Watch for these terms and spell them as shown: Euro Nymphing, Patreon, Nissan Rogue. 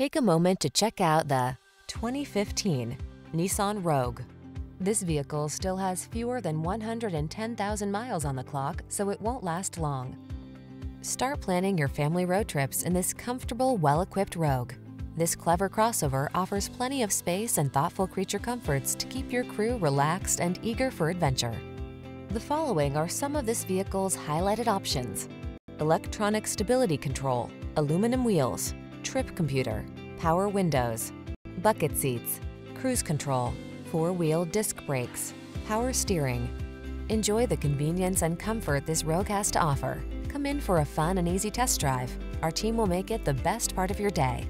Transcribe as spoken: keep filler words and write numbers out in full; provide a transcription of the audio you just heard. Take a moment to check out the twenty fifteen Nissan Rogue. This vehicle still has fewer than one hundred ten thousand miles on the clock, so it won't last long. Start planning your family road trips in this comfortable, well-equipped Rogue. This clever crossover offers plenty of space and thoughtful creature comforts to keep your crew relaxed and eager for adventure. The following are some of this vehicle's highlighted options: electronic stability control, aluminum wheels, trip computer, power windows, bucket seats, cruise control, four-wheel disc brakes, power steering. Enjoy the convenience and comfort this Rogue has to offer. Come in for a fun and easy test drive. Our team will make it the best part of your day.